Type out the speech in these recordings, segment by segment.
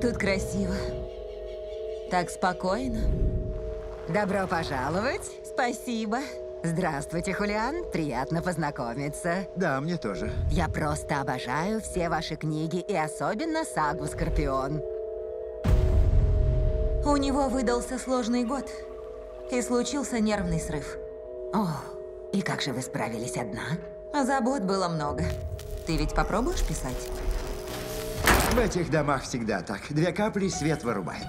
Как тут красиво. Так спокойно. Добро пожаловать. Спасибо. Здравствуйте, Хулиан. Приятно познакомиться. Да, мне тоже. Я просто обожаю все ваши книги и особенно сагу «Скорпион». У него выдался сложный год и случился нервный срыв. О, и как же вы справились одна? Забот было много. Ты ведь попробуешь писать? В этих домах всегда так. Две капли свет вырубает.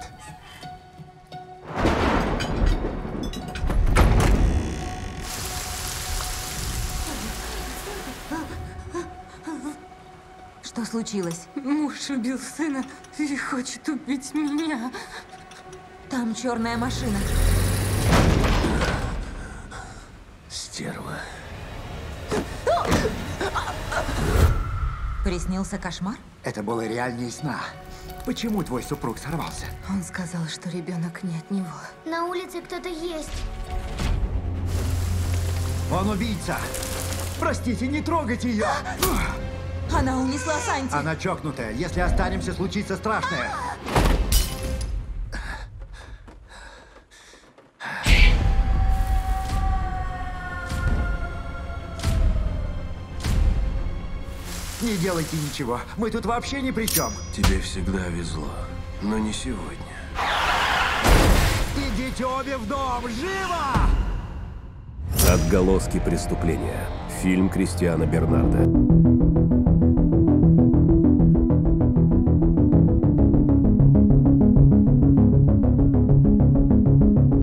Что случилось? Муж убил сына и хочет убить меня. Там черная машина. Стерва. Приснился кошмар? Это было реальнее сна. Почему твой супруг сорвался? Он сказал, что ребенок не от него. На улице кто-то есть. Он убийца. Простите, не трогайте ее. Она унесла Санти. Она чокнутая. Если останемся, случится страшное. Не делайте ничего. Мы тут вообще ни при чем. Тебе всегда везло, но не сегодня. Идите обе в дом! Живо! Отголоски преступления. Фильм Кристиана Бернарда.